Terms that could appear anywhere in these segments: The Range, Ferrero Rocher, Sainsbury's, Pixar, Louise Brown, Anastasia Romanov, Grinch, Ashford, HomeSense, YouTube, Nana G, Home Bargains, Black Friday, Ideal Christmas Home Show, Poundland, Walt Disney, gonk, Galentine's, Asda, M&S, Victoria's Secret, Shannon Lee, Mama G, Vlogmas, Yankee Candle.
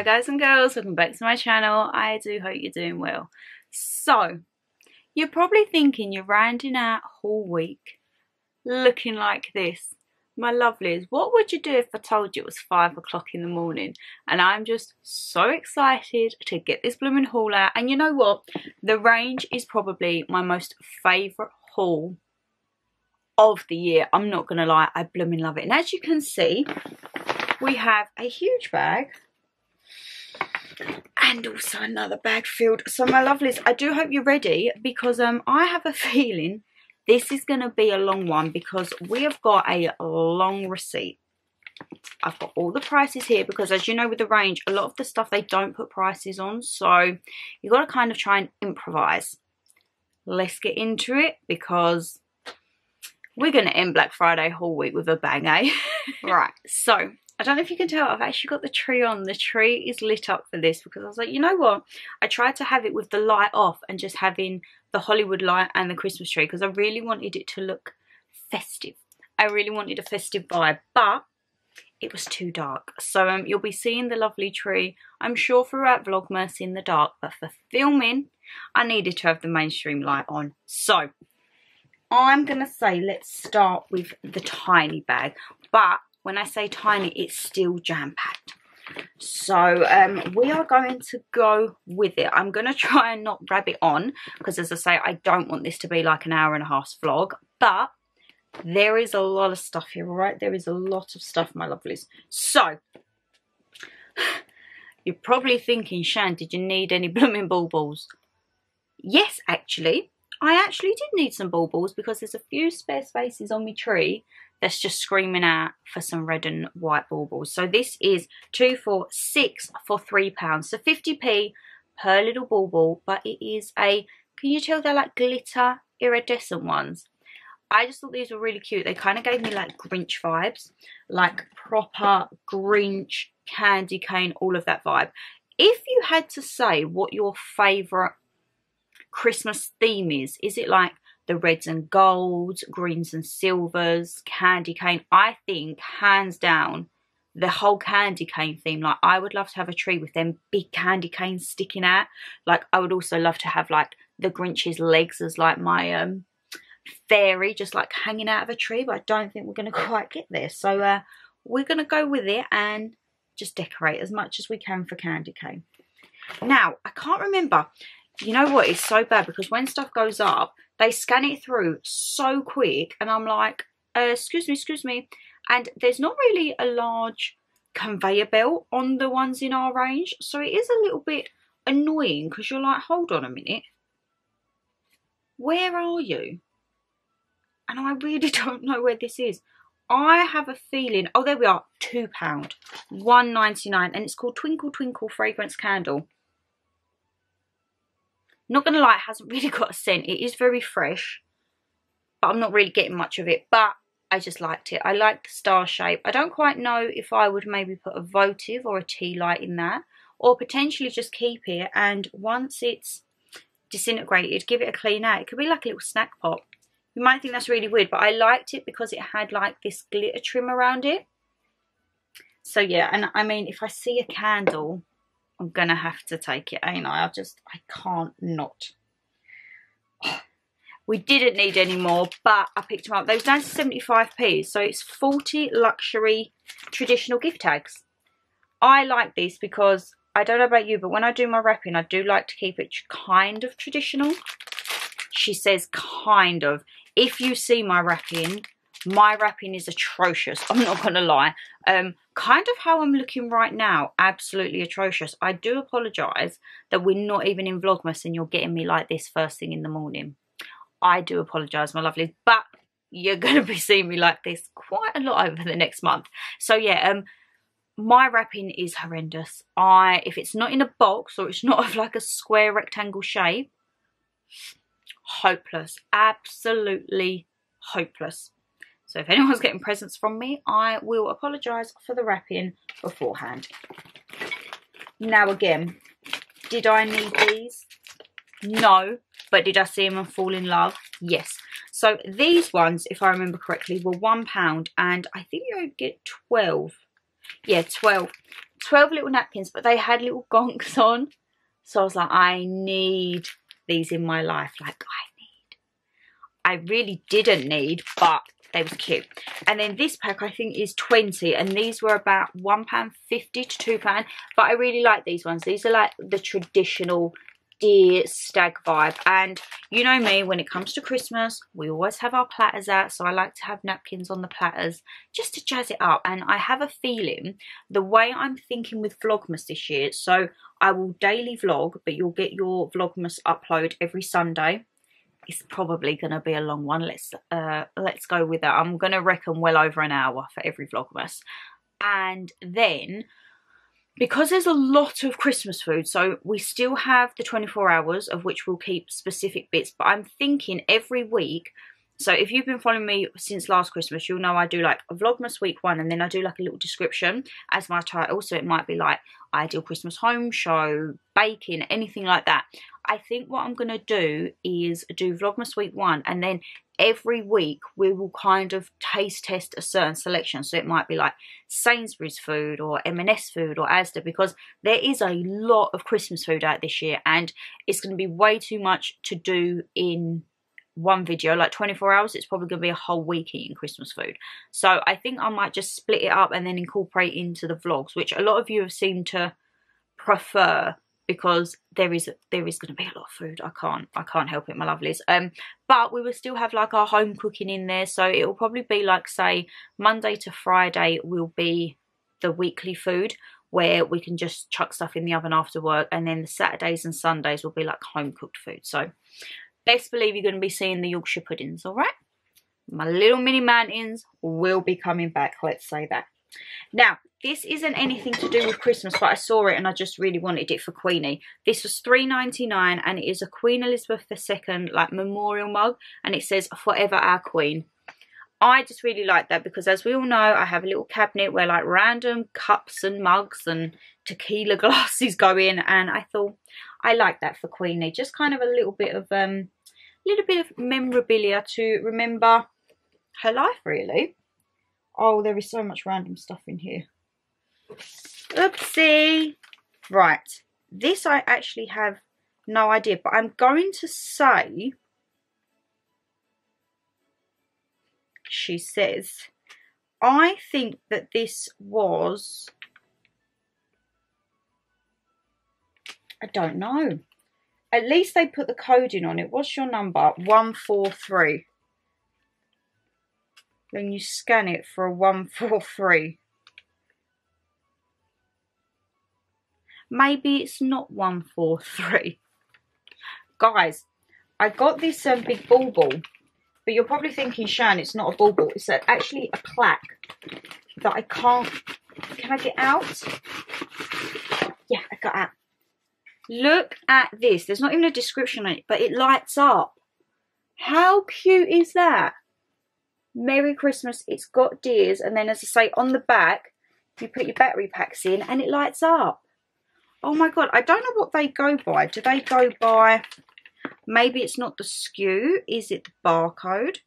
Hi guys and girls, welcome back to my channel. I do hope you're doing well. So, you're probably thinking you're rounding out whole week looking like this. My lovelies, what would you do if I told you it was 5 o'clock in the morning? And I'm just so excited to get this blooming haul out. And you know what? The Range is probably my most favourite haul of the year. I'm not going to lie, I blooming love it. And as you can see, we have a huge bag and also another bag filled. So my lovelies, I do hope you're ready because I have a feeling this is going to be a long one because we have got a long receipt. I've got all the prices here because, as you know, with the Range, a lot of the stuff they don't put prices on. So you've got to kind of try and improvise. Let's get into it because we're going to end Black Friday whole week with a bang, eh? Right, so I don't know if you can tell, I've actually got the tree on. The tree is lit up for this because I was like, you know what? I tried to have it with the light off and just having the Hollywood light and the Christmas tree because I really wanted it to look festive. I really wanted a festive vibe, but it was too dark. So you'll be seeing the lovely tree, I'm sure, throughout Vlogmas in the dark. But for filming, I needed to have the mainstream light on. So I'm going to say let's start with the tiny bag. But when I say tiny, it's still jam-packed. So we are going to go with it. I'm going to try and not rabbit on because, as I say, I don't want this to be like an hour and a half vlog. But there is a lot of stuff here, all right? There is a lot of stuff, my lovelies. So you're probably thinking, Shan, did you need any blooming baubles? Yes, actually. I actually did need some baubles because there's a few spare spaces on my tree that's just screaming out for some red and white baubles. So this is 2 for 6 for £3. So 50p per little bauble, but it is a, can you tell they're like glitter iridescent ones? I just thought these were really cute. They kind of gave me like Grinch vibes, like proper Grinch, candy cane, all of that vibe. If you had to say what your favourite Christmas theme is it like the reds and golds, greens and silvers, candy cane? I think hands down the whole candy cane theme. Like, I would love to have a tree with them big candy canes sticking out. Like, I would also love to have like the Grinch's legs as like my fairy, just like hanging out of a tree, but I don't think we're going to quite get there. So we're going to go with it and just decorate as much as we can for candy cane. Now, I can't remember. You know what? It's so bad because when stuff goes up, they scan it through so quick and I'm like, excuse me. And there's not really a large conveyor belt on the ones in our range. So it is a little bit annoying because you're like, hold on a minute. Where are you? And I really don't know where this is. I have a feeling, oh, there we are, £2, £1.99. And it's called Twinkle Twinkle Fragrance Candle. Not going to lie, it hasn't really got a scent. It is very fresh, but I'm not really getting much of it. But I just liked it. I like the star shape. I don't quite know if I would maybe put a votive or a tea light in that, or potentially just keep it. And once it's disintegrated, give it a clean out. It could be like a little snack pot. You might think that's really weird, but I liked it because it had like this glitter trim around it. So yeah, and I mean, if I see a candle, I'm going to have to take it, ain't I? I can't not. We didn't need any more, but I picked them up. They were down to 75p, so it's 40 luxury traditional gift tags. I like these because, I don't know about you, but when I do my wrapping, I do like to keep it kind of traditional. She says kind of. If you see my wrapping is atrocious. I'm not going to lie. Kind of how I'm looking right now, absolutely atrocious. I do apologise that we're not even in Vlogmas and you're getting me like this first thing in the morning. I do apologise, my lovelies, but you're going to be seeing me like this quite a lot over the next month. So yeah, my wrapping is horrendous. If it's not in a box or it's not of like a square rectangle shape, hopeless, absolutely hopeless. So if anyone's getting presents from me, I will apologise for the wrapping beforehand. Now again, did I need these? No, but did I see them and fall in love? Yes. So these ones, if I remember correctly, were £1 and I think you would get 12. Yeah, 12. 12 little napkins, but they had little gongs on. So I was like, I need these in my life. Like, I really didn't need, but they was cute. And then this pack I think is 20, and these were about £1.50 to £2. But I really like these ones. These are like the traditional dear stag vibe. And you know me, when it comes to Christmas, we always have our platters out. So I like to have napkins on the platters just to jazz it up. And I have a feeling the way I'm thinking with Vlogmas this year, so I will daily vlog, but you'll get your Vlogmas upload every Sunday. It's probably going to be a long one. Let's go with that. I'm going to reckon well over an hour for every Vlogmas. And then, because there's a lot of Christmas food, so we still have the 24 hours, of which we'll keep specific bits. But I'm thinking every week, so if you've been following me since last Christmas, you'll know I do like a Vlogmas week one, and then I do like a little description as my title. So it might be like Ideal Christmas Home Show, baking, anything like that. I think what I'm going to do is do Vlogmas week one, and then every week we will kind of taste test a certain selection. So it might be like Sainsbury's food or M&S food or Asda, because there is a lot of Christmas food out this year, and it's going to be way too much to do in one video. Like 24 hours, it's probably going to be a whole week eating Christmas food. So I think I might just split it up and then incorporate into the vlogs, which a lot of you have seemed to prefer, because there is going to be a lot of food. I can't help it, my lovelies. But we will still have like our home cooking in there. So it will probably be like, say, Monday to Friday will be the weekly food, where we can just chuck stuff in the oven after work. And then the Saturdays and Sundays will be like home cooked food. So best believe you're going to be seeing the Yorkshire puddings, all right? My little mini mountains will be coming back, let's say that. Now, this isn't anything to do with Christmas, but I saw it and I just really wanted it for Queenie. This was £3.99, and it is a Queen Elizabeth II like memorial mug, and it says "Forever Our Queen." I just really like that, because as we all know, I have a little cabinet where like random cups and mugs and tequila glasses go in, and I thought I like that for Queenie. Just kind of a little bit of memorabilia to remember her life, really. Oh, there is so much random stuff in here. Oopsie. Right. This I actually have no idea, but I'm going to say, she says, I think that this was, I don't know. At least they put the code in on it. What's your number? 143. Then you scan it for a 143. Maybe it's not 143. Guys, I got this big bauble, but you're probably thinking, Shan, it's not a bauble. It's actually a plaque that I can't... Can I get out? Yeah, I got out. Look at this. There's not even a description on it, but it lights up. How cute is that? Merry Christmas, it's got deers, and then as I say, on the back you put your battery packs in and it lights up. Oh my god, I don't know what they go by. Do they go by, maybe it's not the SKU, is it the barcode?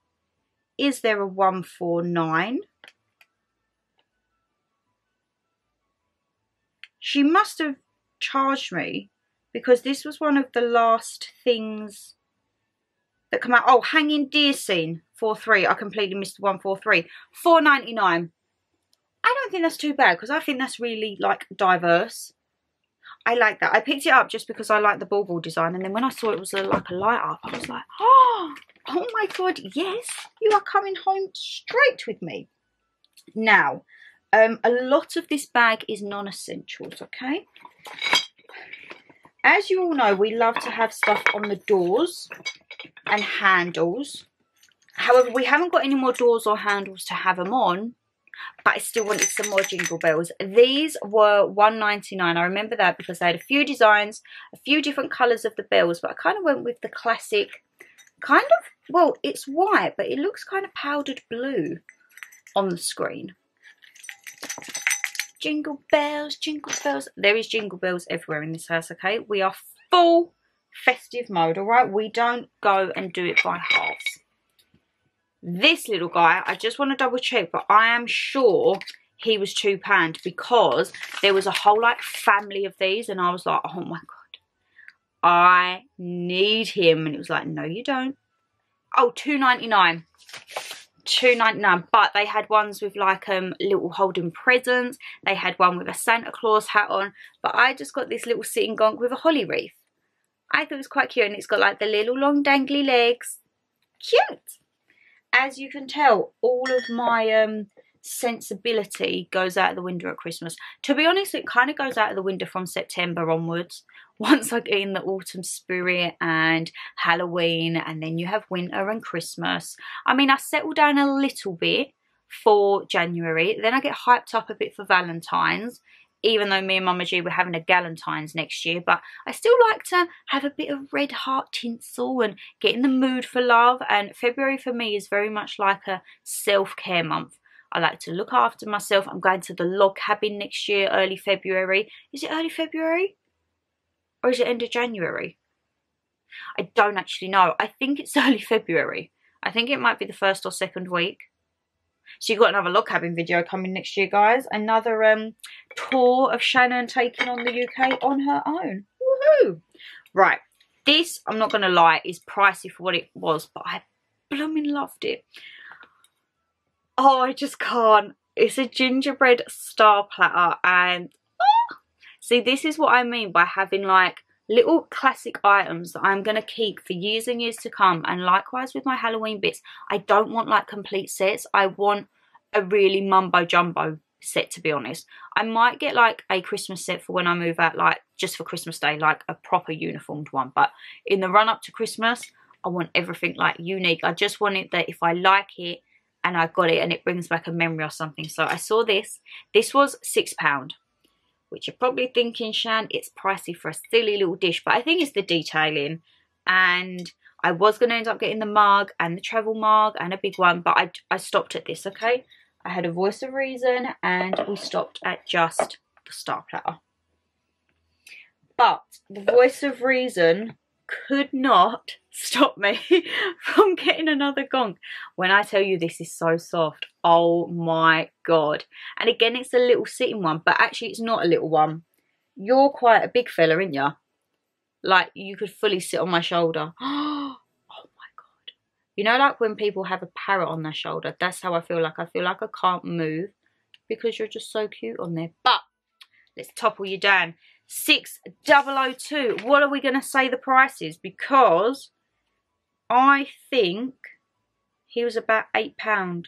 Is there a 149? She must have charged me, because this was one of the last things that come out. Oh, hanging deer scene. 4.3. I completely missed 1.43. 4.99. I don't think that's too bad, because I think that's really like diverse. I like that. I picked it up just because I like the bauble design, and then when I saw it was like a light up, I was like, oh my god, yes, you are coming home straight with me. Now, a lot of this bag is non-essentials, okay? As you all know, we love to have stuff on the doors and handles. However, we haven't got any more doors or handles to have them on, but I still wanted some more jingle bells. These were £1.99. I remember that because they had a few designs, a few different colours of the bells, but I kind of went with the classic kind of, well, it's white, but it looks kind of powdered blue on the screen. Jingle bells, jingle bells. There is jingle bells everywhere in this house, okay? We are full festive mode, all right? We don't go and do it by halves. This little guy, I just want to double check, but I am sure he was £2 because there was a whole like family of these, and I was like, oh my god, I need him. And it was like, no you don't. Oh, £2.99. £2.99, but they had ones with like little holding presents. They had one with a Santa Claus hat on, but I just got this little sitting gonk with a holly wreath. I thought it was quite cute, and it's got like the little long dangly legs. Cute. As you can tell, all of my sensibility goes out of the window at Christmas. To be honest, it kind of goes out of the window from September onwards. Once I get in the autumn spirit and Halloween, and then you have winter and Christmas. I mean, I settle down a little bit for January. Then I get hyped up a bit for Valentine's, even though me and Mama G were having a Galentine's next year. But I still like to have a bit of red heart tinsel and get in the mood for love. And February for me is very much like a self-care month. I like to look after myself. I'm going to the log cabin next year, early February. Is it early February? Or is it end of January? I don't actually know. I think it's early February. I think it might be the first or second week. So you've got another log cabin video coming next year, guys. Another tour of Shannon taking on the UK on her own. Woohoo! Right. This, I'm not going to lie, is pricey for what it was, but I blooming loved it. Oh, I just can't. It's a gingerbread star platter, and see, this is what I mean by having like little classic items that I'm going to keep for years and years to come. And likewise with my Halloween bits, I don't want like complete sets. I want a really mumbo jumbo set, to be honest. I might get like a Christmas set for when I move out, like just for Christmas Day, like a proper uniformed one. But in the run up to Christmas, I want everything like unique. I just want it that if I like it and I got it and it brings back a memory or something. So I saw this. This was £6. Which you're probably thinking, Shan, it's pricey for a silly little dish. But I think it's the detailing. And I was going to end up getting the mug and the travel mug and a big one. But I stopped at this, okay? I had a voice of reason and we stopped at just the star platter. But the voice of reason could not stop me from getting another gonk. When I tell you this is so soft, oh my god. And again, it's a little sitting one, but actually it's not a little one. You're quite a big fella, aren't you? Like, you could fully sit on my shoulder. Oh my god. You know, like when people have a parrot on their shoulder, that's how I feel like. I feel like I can't move because you're just so cute on there. But let's topple you down. $6.002. What are we going to say the price is? Because I think he was about £8.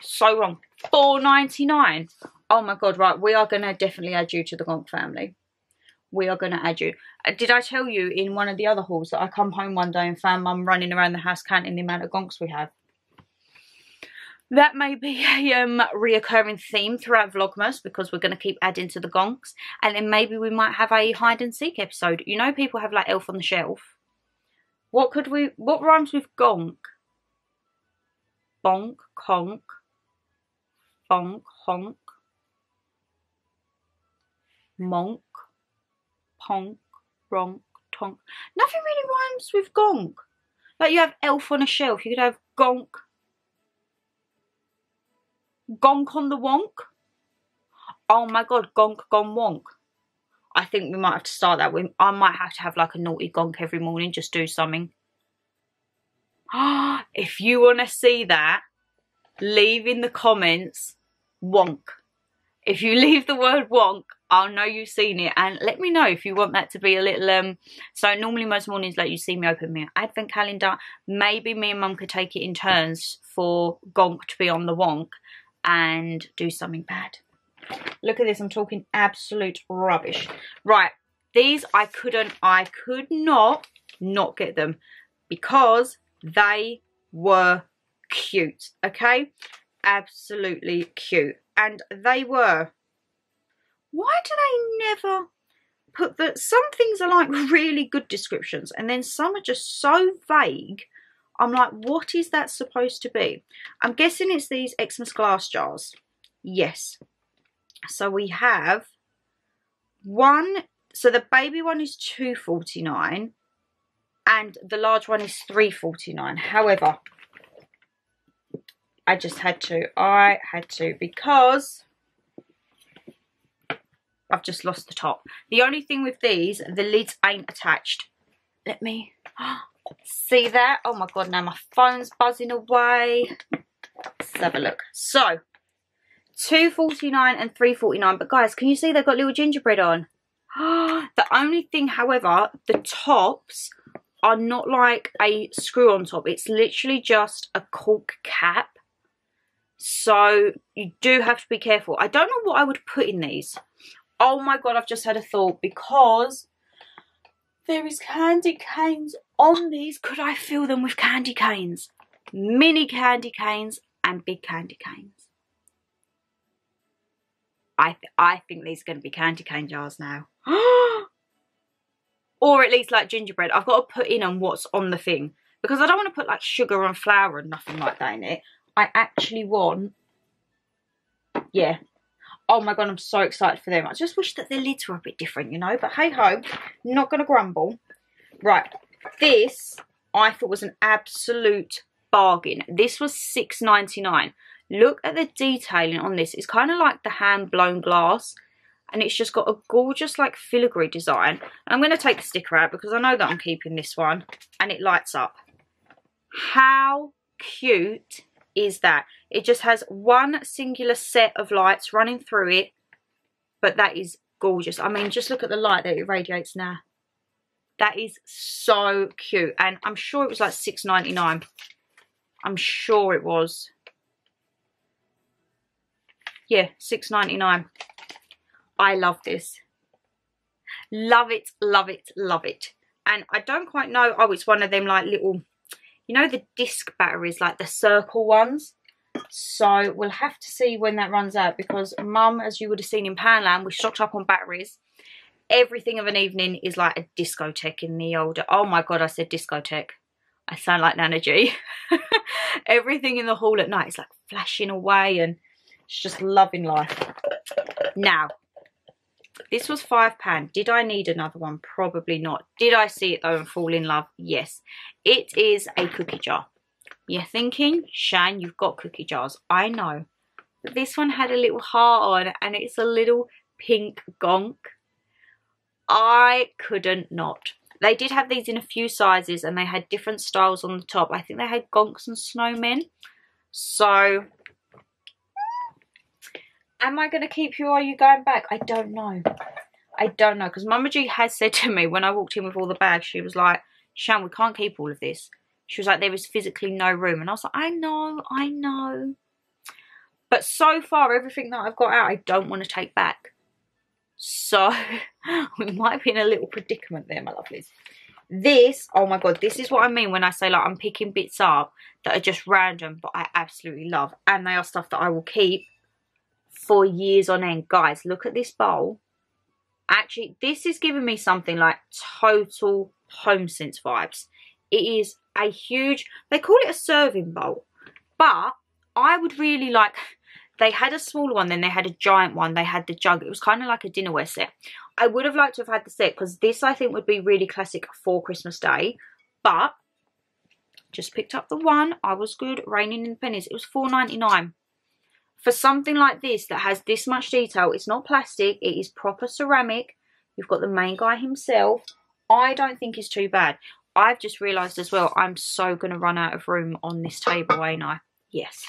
So wrong. $4.99. Oh my god, right. We are going to definitely add you to the Gonk family. We are going to add you. Did I tell you in one of the other hauls that I come home one day and found Mum running around the house counting the amount of Gonks we have? That may be a reoccurring theme throughout Vlogmas, because we're going to keep adding to the gonks. And then maybe we might have a hide and seek episode. You know, people have like Elf on the Shelf. What rhymes with gonk? Bonk, conk. Bonk, honk. Monk. Ponk. Ronk. Tonk. Nothing really rhymes with gonk. Like, you have Elf on a Shelf. You could have gonk. Gonk on the wonk. Oh my god, gonk gone wonk. I think we might have to start that with. I might have to have like a naughty gonk every morning. Just do something. If you want to see that, leave in the comments wonk. If you leave the word wonk, I'll know you've seen it. And let me know if you want that to be a little so normally most mornings, like, you see me open my advent calendar. Maybe me and Mum could take it in turns for gonk to be on the wonk and do something bad. Look at this, I'm talking absolute rubbish. Right, these I could not get them because they were cute, okay? Absolutely cute. And they were, why do they never put the, some things are like really good descriptions and then some are just so vague. I'm like, what is that supposed to be? I'm guessing it's these Xmas glass jars. Yes. So we have one. So the baby one is £2.49 and the large one is £3.49. However, I just had to. I had to because I've just lost the top. The only thing with these, the lids ain't attached. Let me see that. Oh my God, now my phone's buzzing away. Let's have a look. So, £2.49 and £3.49. But guys, can you see they've got little gingerbread on? The only thing, however, the tops are not like a screw on top. It's literally just a cork cap. So you do have to be careful. I don't know what I would put in these. Oh my God, I've just had a thought, because there is candy canes on these. Could I fill them with candy canes? Mini candy canes and big candy canes. I think these are going to be candy cane jars now. Or at least like gingerbread. I've got to put in on what's on the thing, because I don't want to put like sugar and flour and nothing like that in it. I actually want, yeah. Oh my God, I'm so excited for them. I just wish that their lids were a bit different, you know. But hey ho, not going to grumble. Right, this I thought was an absolute bargain. This was £6.99. Look at the detailing on this. It's kind of like the hand-blown glass. And it's just got a gorgeous, like, filigree design. I'm going to take the sticker out because I know that I'm keeping this one. And it lights up. How cute is that? It just has one singular set of lights running through it. But that is gorgeous. I mean, just look at the light that it radiates now. That is so cute. And I'm sure it was, like, £6.99. I'm sure it was. Yeah, £6.99. I love this. Love it, love it, love it. And I don't quite know. Oh, it's one of them like little, you know, the disc batteries, like the circle ones. So we'll have to see when that runs out, because Mum, as you would have seen in Poundland, we stocked up on batteries. Everything of an evening is like a discotheque in the older. Oh my God, I said discotheque. I sound like Nana G. Everything in the hall at night is like flashing away, and it's just loving life. Now, this was £5. Did I need another one? Probably not. Did I see it though and fall in love? Yes. It is a cookie jar. You're thinking, Shan, you've got cookie jars. I know. But this one had a little heart on, and it's a little pink gonk. I couldn't not. They did have these in a few sizes, and they had different styles on the top. I think they had gonks and snowmen. So... am I going to keep you, or are you going back? I don't know. I don't know, because Mama G has said to me when I walked in with all the bags, she was like, Shan, we can't keep all of this. She was like, there is physically no room. And I was like, I know, I know. But so far, everything that I've got out, I don't want to take back. So we might be in a little predicament there, my lovelies. This, oh my God, this is what I mean when I say like I'm picking bits up that are just random, but I absolutely love. And they are stuff that I will keep for years on end. Guys, look at this bowl. Actually, this is giving me something like total HomeSense vibes. It is a huge, they call it a serving bowl, but I would really like, they had a smaller one, then they had a giant one, they had the jug. It was kind of like a dinnerware set. I would have liked to have had the set, because this I think would be really classic for Christmas Day. But just picked up the one. I was good, raining in the pennies. It was £4.99. For something like this that has this much detail, it's not plastic, it is proper ceramic. You've got the main guy himself. I don't think it's too bad. I've just realised as well, I'm so going to run out of room on this table, ain't I? Yes.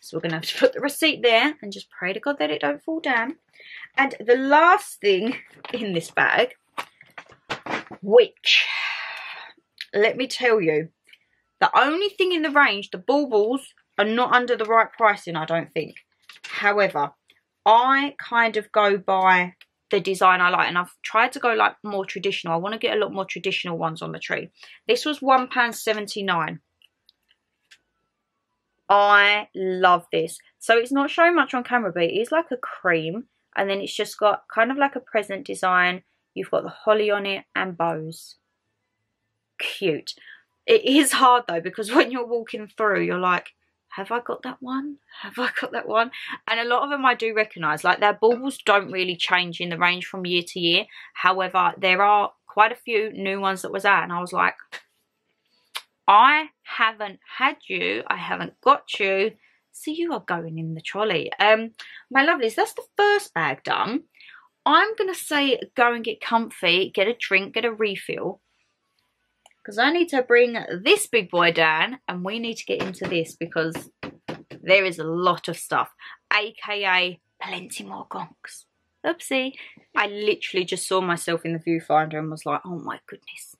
So we're going to have to put the receipt there and just pray to God that it don't fall down. And the last thing in this bag, which, let me tell you, the only thing in the range, the baubles, are not under the right pricing, I don't think. However, I kind of go by the design I like, and I've tried to go like more traditional. I want to get a lot more traditional ones on the tree. This was £1.79. I love this. So it's not showing much on camera, but it is like a cream, and then it's just got kind of like a present design. You've got the holly on it and bows. Cute. It is hard though, because when you're walking through, you're like, have I got that one? Have I got that one? And a lot of them I do recognise. Like, their baubles don't really change in the range from year to year. However, there are quite a few new ones that was out. And I was like, I haven't had you. I haven't got you So you are going in the trolley. My lovelies, that's the first bag done. I'm going to say go and get comfy, get a drink, get a refill. Because I need to bring this big boy down and we need to get into this because there is a lot of stuff. AKA plenty more gonks. Oopsie. I literally just saw myself in the viewfinder and was like, oh my goodness.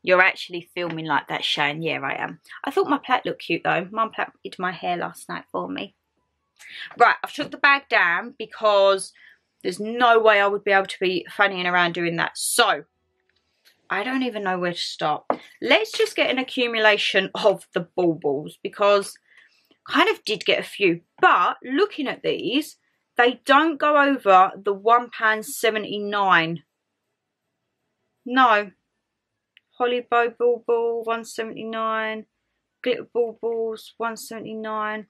You're actually filming like that, Shane. Yeah, I am. I thought my plait looked cute though. Mum plaited my hair last night for me. Right, I've took the bag down because there's no way I would be able to be fannying around doing that. So, I don't even know where to start. Let's just get an accumulation of the baubles because I kind of did get a few. But looking at these, they don't go over the £1.79. No. Holly Bow Bauble, £1.79. Glitter Baubles, £1.79.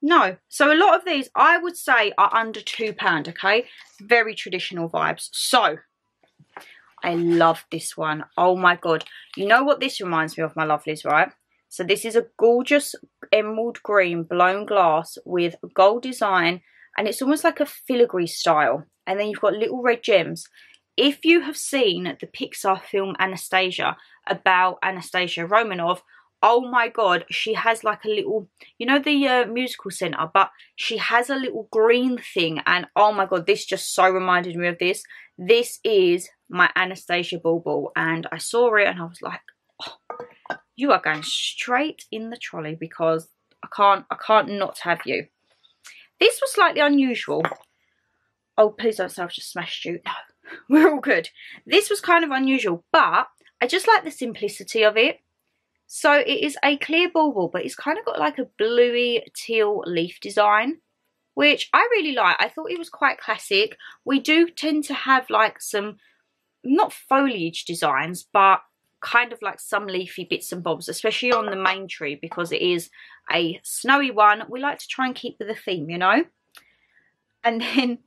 No. So a lot of these, I would say, are under £2, okay? Very traditional vibes. So, I love this one. Oh, my God. You know what this reminds me of, my lovelies, right? So this is a gorgeous emerald green blown glass with gold design. And it's almost like a filigree style. And then you've got little red gems. If you have seen the Pixar film Anastasia about Anastasia Romanov, oh my God, she has like a little, you know, the musical centre, but she has a little green thing. And oh my God, this just so reminded me of this. This is my Anastasia bauble. And I saw it and I was like, oh, you are going straight in the trolley because I can't not have you. This was slightly unusual. Oh, please don't say I've just smashed you. No, we're all good. This was kind of unusual, but I just like the simplicity of it. So it is a clear bauble, but it's kind of got like a bluey teal leaf design, which I really like. I thought it was quite classic. We do tend to have like some, not foliage designs, but kind of like some leafy bits and bobs, especially on the main tree because it is a snowy one. We like to try and keep with the theme, you know. And then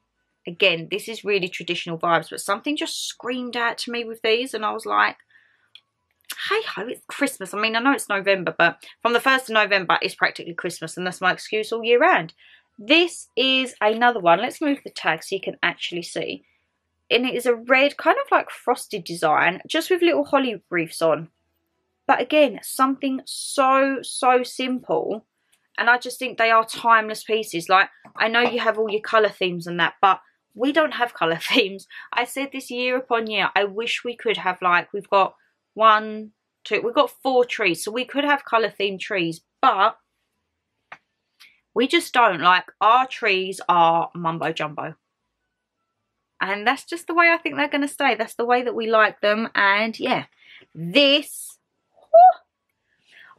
again, this is really traditional vibes, but something just screamed out to me with these and I was like, hey ho, it's Christmas. I mean, I know it's November, but from the 1st of November it's practically Christmas and that's my excuse all year round. This is another one. Let's move the tag so you can actually see. And it is a red, kind of like frosted design, just with little holly wreaths on. But again, something so, so simple. And I just think they are timeless pieces. Like, I know you have all your colour themes and that, but we don't have colour themes. I said this year upon year, I wish we could have, like, we've got one, two, we've got 4 trees. So we could have colour themed trees, but we just don't. Like, our trees are mumbo jumbo. And that's just the way I think they're going to stay. That's the way that we like them. And yeah, this, whew,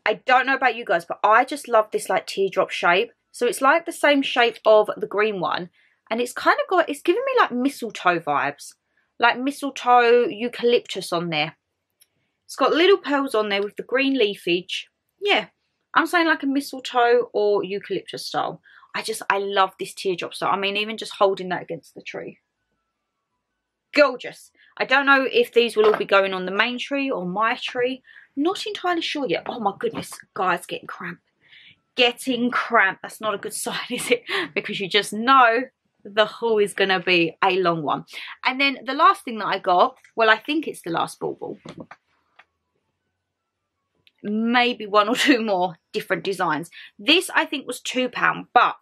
I don't know about you guys, but I just love this like teardrop shape. So it's like the same shape of the green one. And it's kind of got, it's giving me like mistletoe vibes. Like mistletoe eucalyptus on there. It's got little pearls on there with the green leafage. Yeah, I'm saying like a mistletoe or eucalyptus style. I love this teardrop style. I mean, even just holding that against the tree. Gorgeous. I don't know if these will all be going on the main tree or my tree. Not entirely sure yet. Oh my goodness, guys, getting cramp. Getting cramp. That's not a good sign, is it? Because you just know the haul is going to be a long one. And then the last thing that I got, well, I think it's the last bauble. Maybe one or two more different designs. This, I think, was £2, but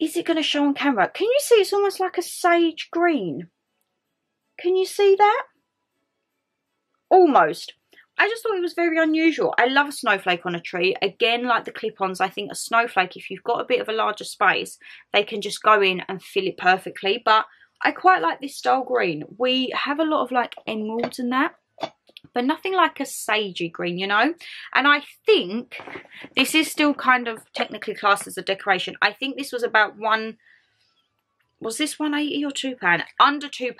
is it going to show on camera? Can you see it's almost like a sage green? Can you see that? Almost. I just thought it was very unusual. I love a snowflake on a tree. Again, like the clip-ons, I think a snowflake, if you've got a bit of a larger space, they can just go in and fill it perfectly. But I quite like this dull green. We have a lot of like emeralds and that, but nothing like a sagey green, you know? And I think this is still kind of technically classed as a decoration. I think this was about one, was this £1.80 or £2? Under £2,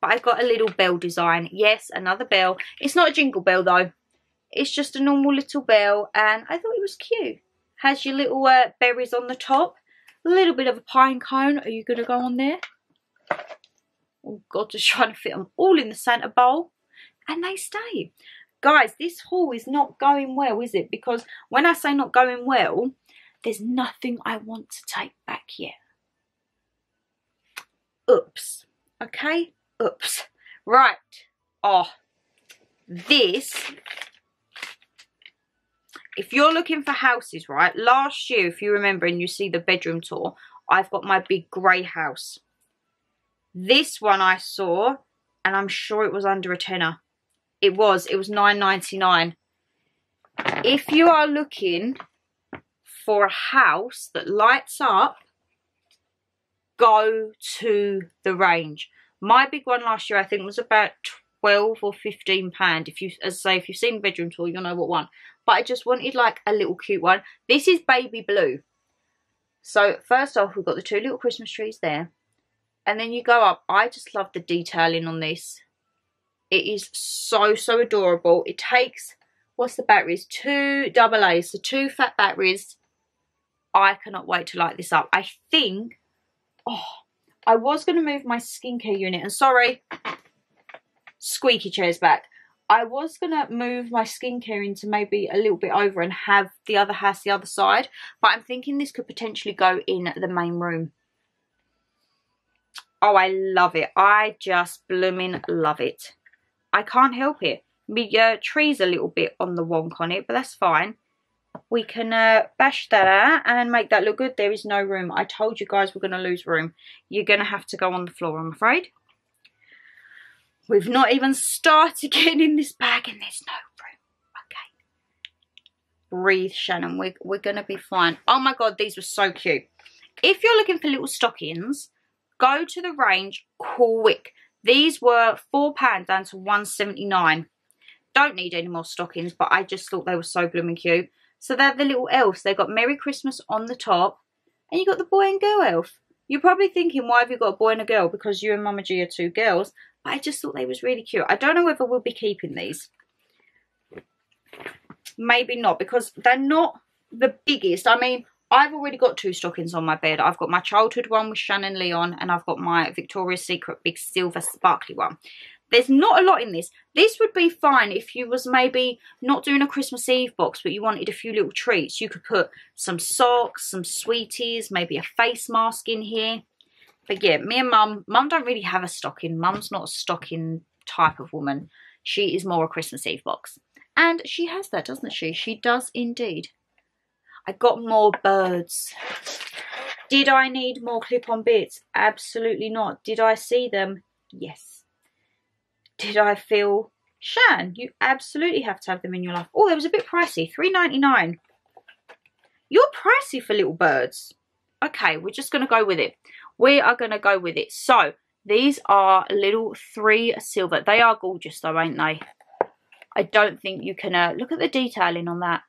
but I got a little bell design. Yes, another bell. It's not a jingle bell though. It's just a normal little bell and I thought it was cute. Has your little berries on the top. A little bit of a pine cone. Are you going to go on there? Oh God, just trying to fit them all in the Santa bowl. And they stay. Guys, this haul is not going well, is it? Because when I say not going well, There's nothing I want to take back yet. Oops. Okay? Oops. Right. Oh, this... If you're looking for houses, right, last year, if you remember and you see the bedroom tour, I've got my big grey house. This one I saw, and I'm sure it was under a tenner. It was £9.99. If you are looking for a house that lights up, go to The Range. My big one last year, I think, was about £12 or £15. If you, as I say, if you've seen the bedroom tour, you'll know what one. But I just wanted like a little cute one. This is baby blue. So first off, we've got the two little Christmas trees there. And then you go up. I just love the detailing on this. It is so, so adorable. It takes, what's the batteries? 2 AA's, so 2 fat batteries. I cannot wait to light this up. I think, oh, I was going to move my skincare unit. And sorry, squeaky chairs back. I was going to move my skincare into maybe a little bit over and have the other house the other side. But I'm thinking this could potentially go in the main room. Oh, I love it. I just blooming love it. I can't help it. The tree's a little bit on the wonk on it, but that's fine. We can bash that out and make that look good. There is no room. I told you guys we're going to lose room. You're going to have to go on the floor, I'm afraid. We've not even started getting in this bag and there's no room. Okay. Breathe, Shannon. We're going to be fine. Oh, my God. These were so cute. If you're looking for little stockings, go to The Range quick. These were £4 down to £1.79. Don't need any more stockings, but I just thought they were so blooming cute. So they're the little elves. They've got Merry Christmas on the top. And you've got the boy and girl elf. You're probably thinking, why have you got a boy and a girl? Because you and Mama G are two girls. I just thought they was really cute. I don't know whether we'll be keeping these. Maybe not, because they're not the biggest. I mean, I've already got 2 stockings on my bed. I've got my childhood one with Shannon Leon, and I've got my Victoria's Secret big silver sparkly one. There's not a lot in this. This would be fine if you was maybe not doing a Christmas Eve box, but you wanted a few little treats. You could put some socks, some sweeties, maybe a face mask in here. But yeah, me and Mum don't really have a stocking. Mum's not a stocking type of woman. She is more a Christmas Eve box. And she has that, doesn't she? She does indeed. I got more birds. Did I need more clip-on bits? Absolutely not. Did I see them? Yes. Did I feel, Shan, you absolutely have to have them in your life. Oh, that was a bit pricey. $3.99. You're pricey for little birds. Okay, we're just going to go with it. We are going to go with it. So, these are little 3 silver. They are gorgeous though, ain't they? I don't think you can... look at the detailing on that.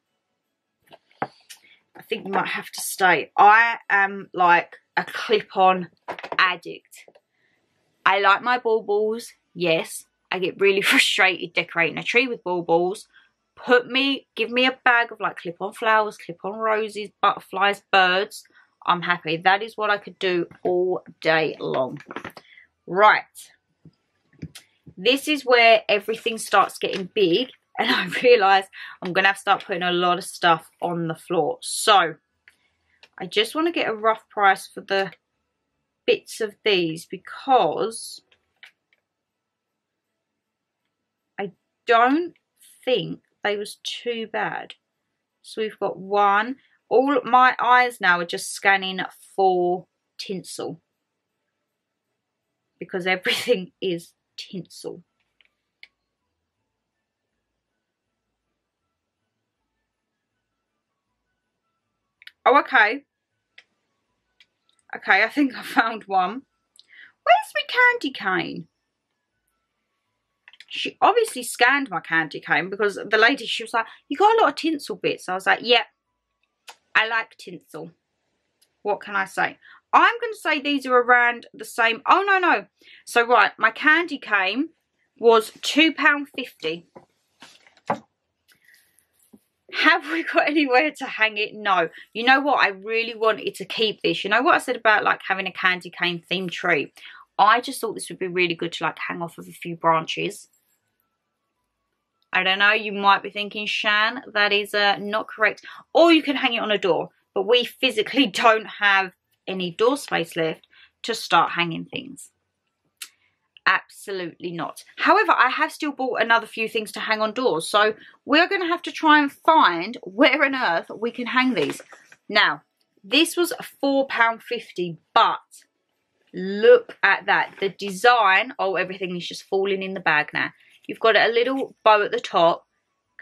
I think we might have to stay. I am like a clip-on addict. I like my baubles. Yes, I get really frustrated decorating a tree with baubles. Give me a bag of like clip-on flowers, clip-on roses, butterflies, birds... I'm happy. That is what I could do all day long. Right. This is where everything starts getting big. And I realise I'm going to have to start putting a lot of stuff on the floor. So, I just want to get a rough price for the bits of these. Because I don't think they was too bad. So, we've got one. All my eyes now are just scanning for tinsel. Because everything is tinsel. Oh, okay. Okay, I think I found one. Where's my candy cane? She obviously scanned my candy cane because the lady, she was like, you got a lot of tinsel bits. I was like, yep. I like tinsel. What can I say? I'm going to say these are around the same. Oh, no, no. So, right, my candy cane was £2.50. Have we got anywhere to hang it? No. You know what? I really wanted to keep this. You know what I said about, like, having a candy cane themed tree? I just thought this would be really good to, like, hang off of a few branches. I don't know, you might be thinking, Shan, that is not correct. Or you can hang it on a door. but we physically don't have any door space left to start hanging things. Absolutely not. However, I have still bought another few things to hang on doors, so we're going to have to try and find where on earth we can hang these. Now, this was £4.50, but look at that. The design, oh, everything is just falling in the bag now. You've got a little bow at the top,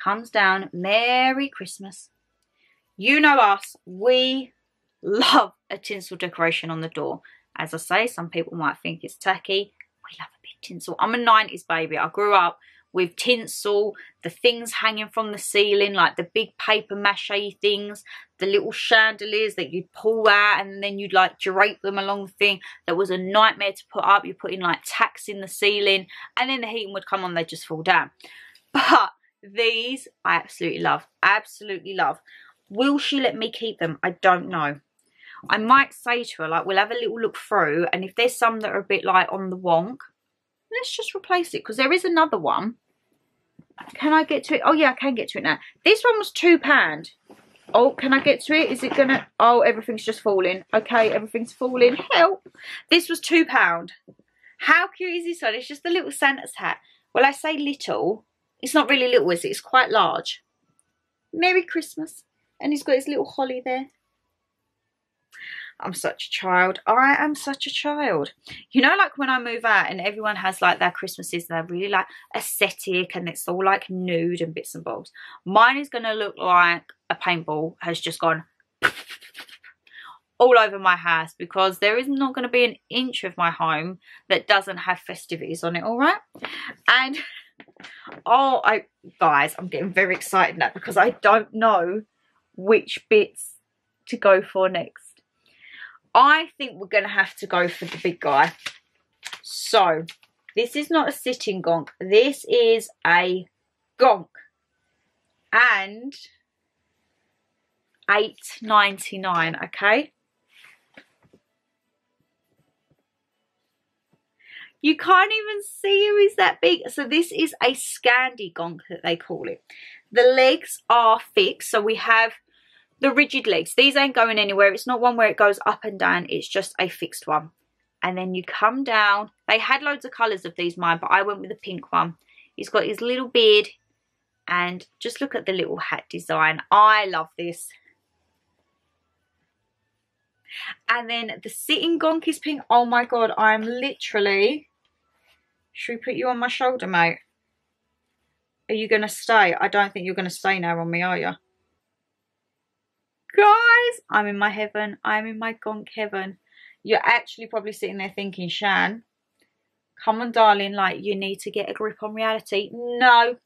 comes down, Merry Christmas. You know us, we love a tinsel decoration on the door. As I say, some people might think it's tacky. We love a bit of tinsel. I'm a 90s baby. I grew up with tinsel, the things hanging from the ceiling, like the big paper mache things, the little chandeliers that you'd pull out and then you'd like drape them along the thing. That was a nightmare to put up. You put in like tacks in the ceiling and then the heating would come on, they'd just fall down. But these I absolutely love, absolutely love. Will she let me keep them? I don't know. I might say to her, like, we'll have a little look through, and if there's some that are a bit, like, on the wonk, let's just replace it, because there is another one. Can I get to it? Oh, yeah, I can get to it now. This one was £2. Oh, can I get to it? Is it going to... Oh, everything's just falling. Okay, everything's falling. Help! This was £2. How cute is this one? It's just the little Santa's hat. Well, I say little. It's not really little, is it? It's quite large. Merry Christmas. And he's got his little holly there. I'm such a child. I am such a child. You know, like when I move out and everyone has like their Christmases and they're really like aesthetic and it's all like nude and bits and bobs. Mine is going to look like a paintball has just gone all over my house, because there is not going to be an inch of my home that doesn't have festivities on it, all right? And, oh, guys, I'm getting very excited now because I don't know which bits to go for next. I think we're going to have to go for the big guy. So, this is not a sitting gonk. This is a gonk. And $8.99, okay? You can't even see who is that big. So, this is a Scandi gonk that they call it. The legs are fixed. So, we have... the rigid legs. These ain't going anywhere. It's not one where it goes up and down. It's just a fixed one. And then you come down. They had loads of colours of these, mine, but I went with a pink one. He's got his little beard. And just look at the little hat design. I love this. And then the sitting gonk is pink. Oh my God, I am literally... Should we put you on my shoulder, mate? Are you going to stay? I don't think you're going to stay now on me, are you? Guys, I'm in my heaven. I'm in my gonk heaven. You're actually probably sitting there thinking, Shan, come on, darling, like, you need to get a grip on reality. No,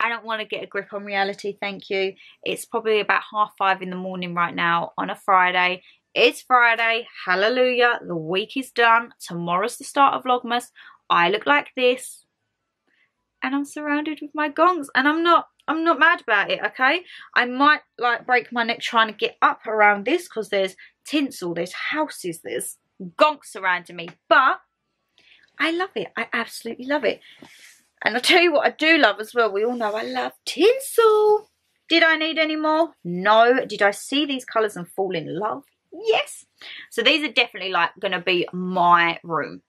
I don't want to get a grip on reality, thank you. It's probably about 5:30 in the morning right now on a Friday. It's Friday, hallelujah, the week is done. Tomorrow's the start of Vlogmas. I look like this, and I'm surrounded with my gonks, and I'm not mad about it, okay? I might, like, break my neck trying to get up around this because there's tinsel, there's houses, there's gonks surrounding me. But I love it. I absolutely love it. And I'll tell you what I do love as well. We all know I love tinsel. Did I need any more? No. Did I see these colours and fall in love? Yes. So these are definitely, like, going to be my room.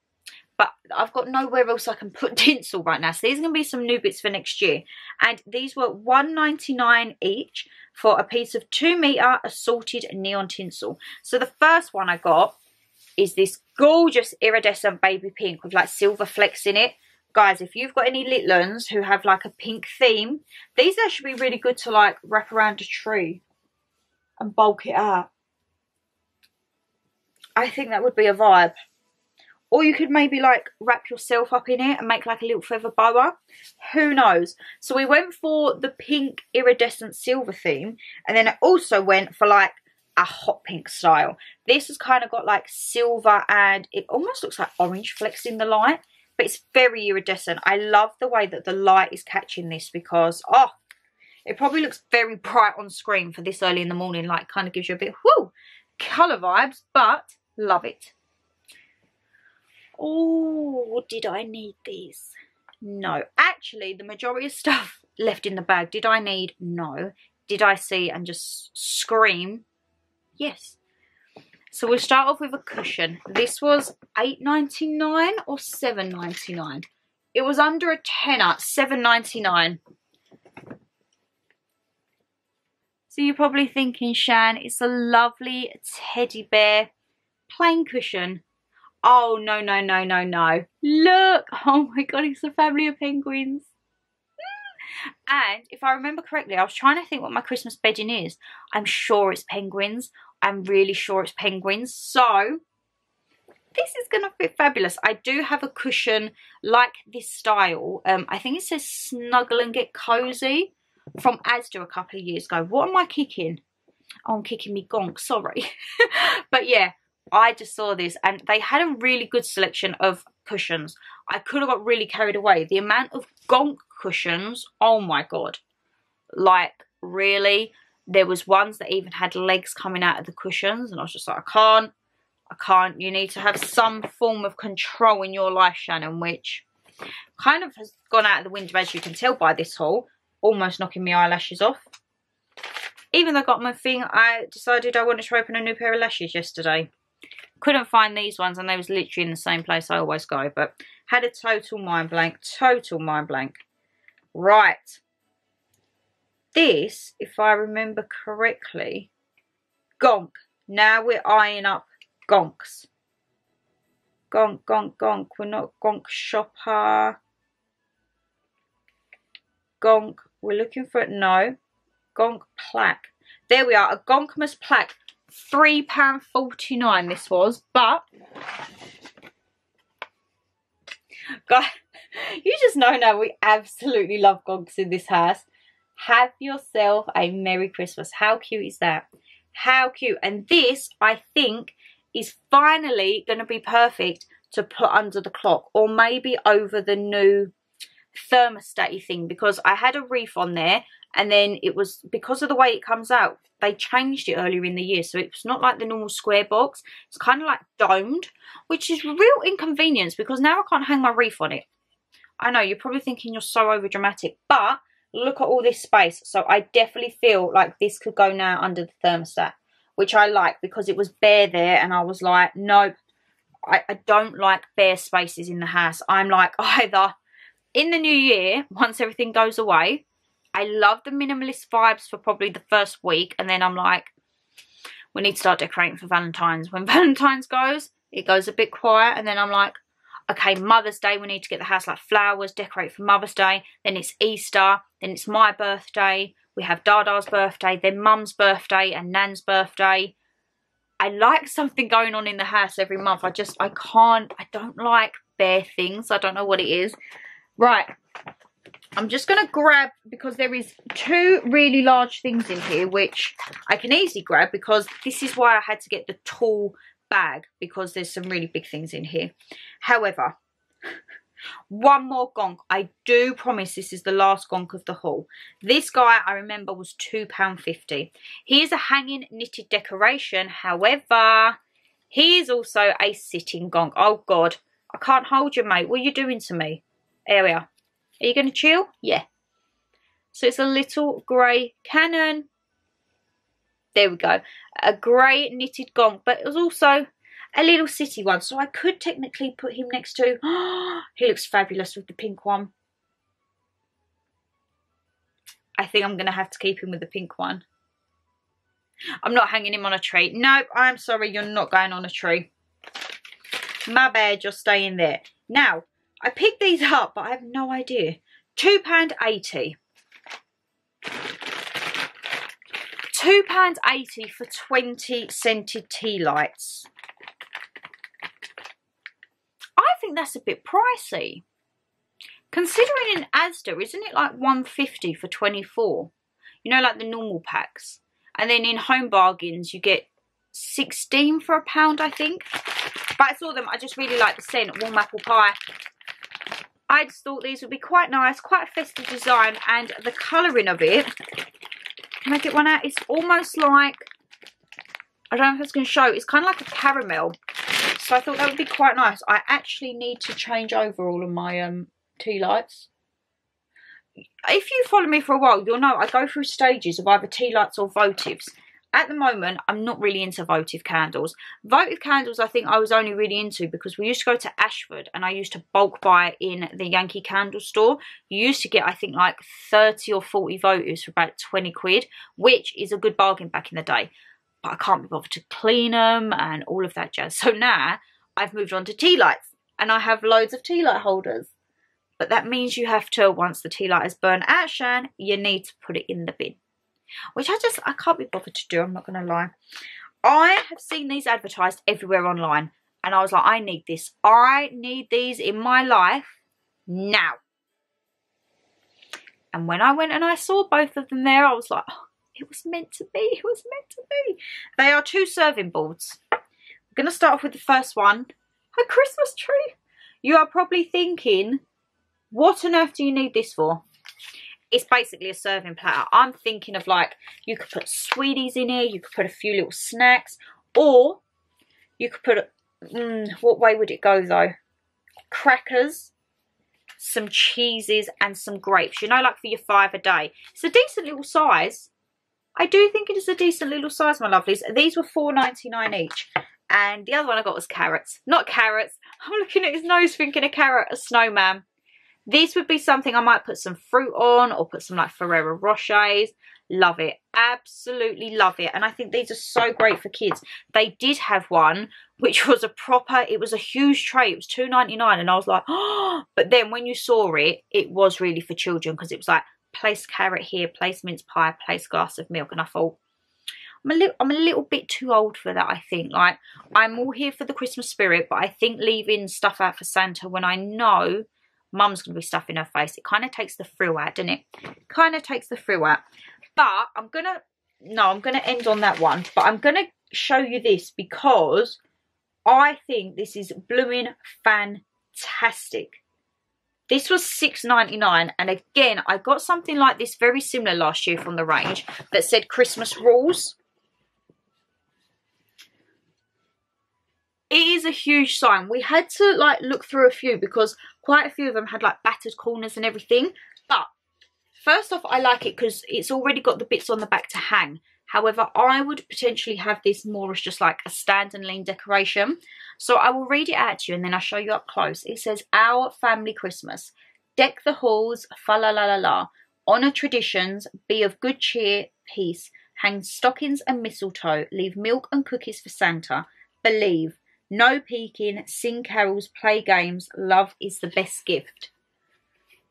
But I've got nowhere else I can put tinsel right now. So these are going to be some new bits for next year. And these were $1.99 each for a piece of 2-metre assorted neon tinsel. So the first one I got is this gorgeous iridescent baby pink with like silver flecks in it. Guys, if you've got any little ones who have like a pink theme, these actually be really good to like wrap around a tree and bulk it up. I think that would be a vibe. Or you could maybe like wrap yourself up in it and make like a little feather boa. Who knows? So we went for the pink iridescent silver theme. And then I also went for like a hot pink style. This has kind of got like silver and it almost looks like orange flecks in the light. But it's very iridescent. I love the way that the light is catching this because, oh, it probably looks very bright on screen for this early in the morning. Like kind of gives you a bit, whoo, colour vibes, but love it. Oh, did I need these? No. Actually, the majority of stuff left in the bag, did I need? No. Did I see and just scream? yes. So we'll start off with a cushion. This was $8.99 or $7.99. It was under a tenner, $7.99. So you're probably thinking, Shan, it's a lovely teddy bear plain cushion. Oh, no, no, no, no, no. Look, oh my God, it's a family of penguins. And if I remember correctly, I was trying to think what my Christmas bedding is. I'm sure it's penguins. I'm really sure it's penguins. So this is going to fit fabulous. I do have a cushion like this style. I think it says Snuggle and Get Cozy from Asda a couple of years ago. What am I kicking? Oh, I'm kicking me gonk. Sorry. But yeah, I just saw this and they had a really good selection of cushions. I could have got really carried away. The amount of gonk cushions, oh my God. Like, really? There was ones that even had legs coming out of the cushions and I was just like, I can't. You need to have some form of control in your life, Shannon, which kind of has gone out of the window, as you can tell by this haul. Almost knocking my eyelashes off. Even though I got my thing, I decided I wanted to open a new pair of lashes yesterday. Couldn't find these ones and they was literally in the same place I always go, but had a total mind blank, Right. This, if I remember correctly, gonk. Now we're eyeing up gonks. Gonk, gonk, gonk. We're not gonk shopper. Gonk. We're looking for it. No. Gonk plaque. There we are. A gonkmas plaque. £3.49 this was, but God, you just know now we absolutely love gonks in this house. Have yourself a Merry Christmas. How cute is that? How cute. And this, I think, is finally going to be perfect to put under the clock or maybe over the new thermostat-y thing, because I had a reef on there and then it was, because of the way it comes out, they changed it earlier in the year, so it's not like the normal square box. It's kind of like domed, which is real inconvenience because now I can't hang my wreath on it. I know, you're probably thinking you're so over dramatic, but look at all this space. So I definitely feel like this could go now under the thermostat, which I like because it was bare there and I was like, nope, I don't like bare spaces in the house. I'm like, either in the new year, once everything goes away, I love the minimalist vibes for probably the first week. And then I'm like, we need to start decorating for Valentine's. When Valentine's goes, it goes a bit quiet. And then I'm like, okay, Mother's Day, we need to get the house like flowers, decorate for Mother's Day. Then it's Easter. Then it's my birthday. We have Dada's birthday. Then Mum's birthday and Nan's birthday. I like something going on in the house every month. I can't, I don't like bare things. I don't know what it is. Right. I'm just going to grab, because there is two really large things in here, which I can easily grab, because this is why I had to get the tall bag, because there's some really big things in here. However, one more gonk. I do promise this is the last gonk of the haul. This guy, I remember, was £2.50. He is a hanging knitted decoration. However, he is also a sitting gonk. Oh, God. I can't hold you, mate. What are you doing to me? There we are. Are you going to chill? Yeah. So it's a little grey cannon. There we go. A grey knitted gonk, but it was also a little city one. So I could technically put him next to... Oh, he looks fabulous with the pink one. I think I'm going to have to keep him with the pink one. I'm not hanging him on a tree. Nope, I'm sorry. You're not going on a tree. My bad. You're staying there. Now... I picked these up, but I have no idea. £2.80. £2.80 for 20 scented tea lights. I think that's a bit pricey. Considering in Asda, isn't it like £1.50 for 24? You know, like the normal packs. And then in Home Bargains, you get 16 for a £1, I think. But I saw them. I just really like the scent. Warm apple pie. I just thought these would be quite nice, quite a festive design, and the colouring of it, can I get one out? It's almost like, I don't know if it's going to show, it's kind of like a caramel, so I thought that would be quite nice. I actually need to change over all of my tea lights. If you follow me for a while, you'll know I go through stages of either tea lights or votives, at the moment, I'm not really into votive candles. Votive candles, I think I was only really into because we used to go to Ashford and I used to bulk buy in the Yankee Candle store. You used to get, I think, like 30 or 40 votives for about 20 quid, which is a good bargain back in the day. But I can't be bothered to clean them and all of that jazz. So now I've moved on to tea lights and I have loads of tea light holders. But that means you have to, once the tea light has burned out, Shan, you need to put it in the bin. Which I can't be bothered to do, I'm not going to lie. I have seen these advertised everywhere online. And I was like, I need this. I need these in my life now. And when I went and I saw both of them there, I was like, oh, it was meant to be. It was meant to be. They are two serving boards. I'm going to start off with the first one. A Christmas tree. You are probably thinking, what on earth do you need this for? It's basically a serving platter. I'm thinking of, like, you could put sweeties in here. You could put a few little snacks. Or you could put, what way would it go though? Crackers, some cheeses and some grapes. You know, like for your 5 a day. It's a decent little size. I do think it is a decent little size, my lovelies. These were £4.99 each. And the other one I got was carrots. Not carrots. I'm looking at his nose thinking a carrot, a snowman. This would be something I might put some fruit on or put some like Ferrero Rochers. Love it. Absolutely love it. And I think these are so great for kids. They did have one which was a proper, it was a huge tray. It was £2.99 and I was like, oh, but then when you saw it, it was really for children because it was like place carrot here, place mince pie, place glass of milk. And I thought, I'm a little bit too old for that, I think. Like, I'm all here for the Christmas spirit, but I think leaving stuff out for Santa when I know Mum's going to be stuff in her face. It kind of takes the frill out, doesn't it? Kind of takes the frill out. But I'm going to end on that one. But I'm going to show you this because I think this is blooming fantastic. This was £6.99. And again, I got something like this very similar last year from The Range that said Christmas rules. It is a huge sign. We had to like look through a few because quite a few of them had like battered corners and everything. But first off, I like it because it's already got the bits on the back to hang. However, I would potentially have this more as just like a stand and lean decoration. So I will read it out to you and then I'll show you up close. It says, our family Christmas. Deck the halls, fa la la la la. Honour traditions, be of good cheer, peace. Hang stockings and mistletoe. Leave milk and cookies for Santa. Believe. No peeking, sing carols, play games, love is the best gift.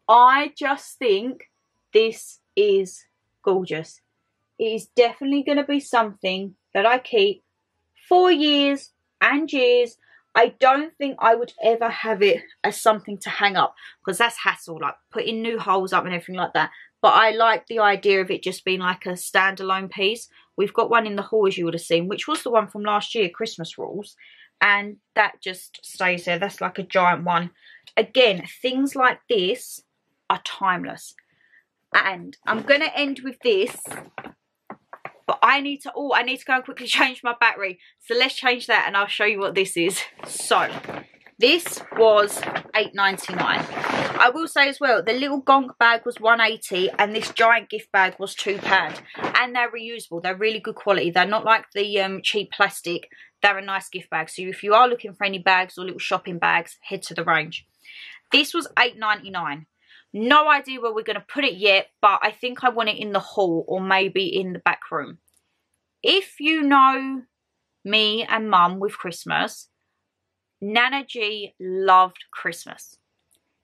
I just think this is gorgeous. It is definitely going to be something that I keep for years and years. I don't think I would ever have it as something to hang up because that's hassle, like putting new holes up and everything like that. But I like the idea of it just being like a standalone piece. We've got one in the hall, as you would have seen, which was the one from last year, Christmas Rules. And that just stays there. That's like a giant one. Again, things like this are timeless. And I'm going to end with this. But I need to, oh, I need to go and quickly change my battery. So let's change that and I'll show you what this is. So this was £8.99. I will say as well, the little gong bag was £1.80 and this giant gift bag was £2. And they're reusable. They're really good quality. They're not like the cheap plastic. They're a nice gift bag. So if you are looking for any bags or little shopping bags, head to The Range. This was £8.99. No idea where we're going to put it yet, but I think I want it in the hall or maybe in the back room. If you know me and Mum with Christmas, Nana G loved Christmas.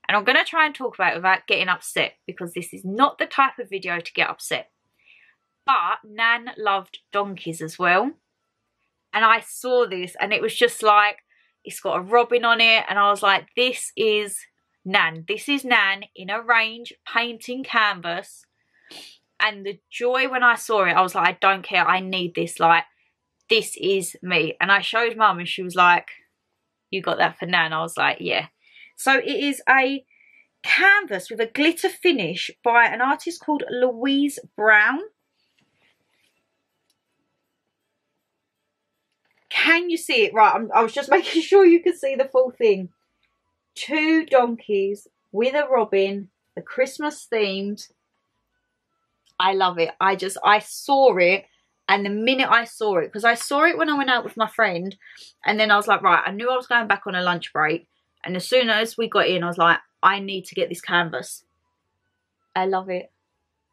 And I'm going to try and talk about it without getting upset because this is not the type of video to get upset. But Nan loved donkeys as well. And I saw this and it was just like, it's got a robin on it. And I was like, this is Nan. This is Nan in a Range painting canvas. And the joy when I saw it, I was like, I don't care. I need this. Like, this is me. And I showed Mum and she was like, you got that for Nan? I was like, yeah. So it is a canvas with a glitter finish by an artist called Louise Brown. Can you see it? Right, I was just making sure you could see the full thing. Two donkeys with a robin, the Christmas themed. I love it. I saw it And the minute I saw it, because I saw it when I went out with my friend, and then I was like, right, I knew I was going back on a lunch break. And as soon as we got in, I was like, I need to get this canvas. I love it.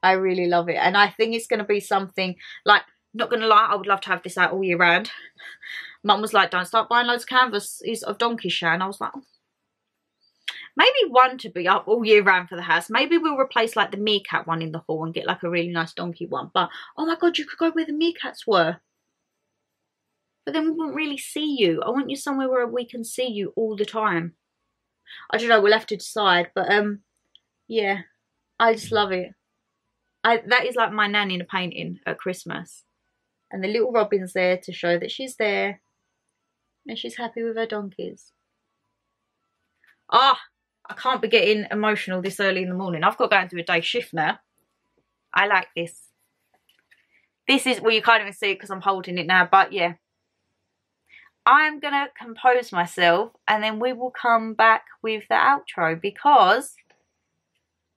I really love it. And I think it's going to be something, like, not going to lie, I would love to have this out all year round. Mum was like, don't start buying loads of canvases of donkey shan. And I was like, oh. Maybe one to be up all year round for the house. Maybe we'll replace like the meerkat one in the hall and get like a really nice donkey one. But oh my God, you could go where the meerkats were. But then we wouldn't really see you. I want you somewhere where we can see you all the time. I don't know, we'll have to decide. But yeah, I just love it. That is like my nan in a painting at Christmas. And the little robin's there to show that she's there. And she's happy with her donkeys. Ah! I can't be getting emotional this early in the morning. I've got to go and do a day shift now. I like this. This is, well, you can't even see it because I'm holding it now, but yeah. I'm going to compose myself and then we will come back with the outro because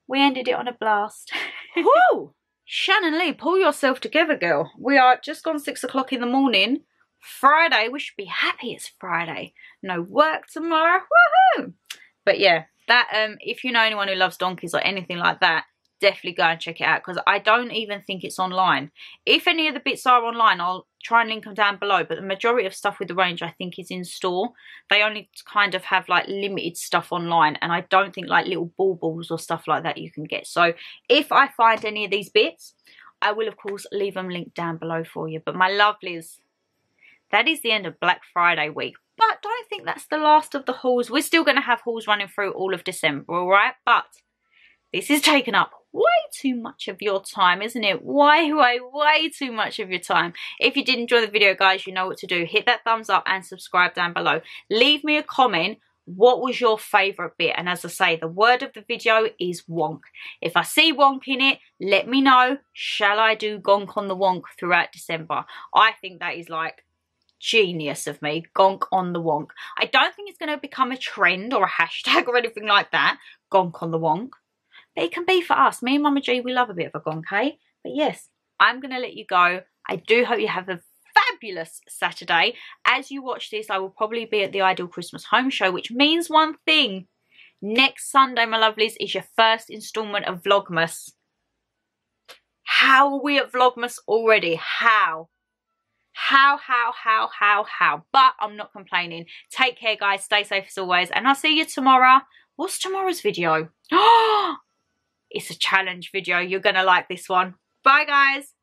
we ended it on a blast. Woo! Shannon Lee, pull yourself together, girl. We are just gone 6 o'clock in the morning. Friday, we should be happy it's Friday. No work tomorrow. Woohoo! But yeah. That, if you know anyone who loves donkeys or anything like that, definitely go and check it out because I don't even think it's online. If any of the bits are online, I'll try and link them down below. But the majority of stuff with The Range, I think, is in store. They only kind of have like limited stuff online, and I don't think like little baubles or stuff like that you can get. So if I find any of these bits, I will of course leave them linked down below for you. But my lovelies, that is the end of Black Friday week. But don't think that's the last of the hauls. We're still going to have hauls running through all of December, all right? But this is taking up way too much of your time, isn't it? Way too much of your time. If you did enjoy the video, guys, you know what to do. Hit that thumbs up and subscribe down below. Leave me a comment. What was your favourite bit? And as I say, the word of the video is wonk. If I see wonk in it, let me know. Shall I do gonk on the wonk throughout December? I think that is like... genius of me. Gonk on the wonk. I don't think it's going to become a trend or a hashtag or anything like that. Gonk on the wonk. But it can be for us. Me and Mama G, we love a bit of a gonk, eh? But yes, I'm going to let you go. I do hope you have a fabulous Saturday. As you watch this, I will probably be at the Ideal Christmas Home Show, which means one thing. Next Sunday, my lovelies, is your first instalment of Vlogmas. How are we at Vlogmas already? How? But I'm not complaining. Take care, guys. Stay safe as always. And I'll see you tomorrow. What's tomorrow's video? Oh, it's a challenge video. You're going to like this one. Bye, guys.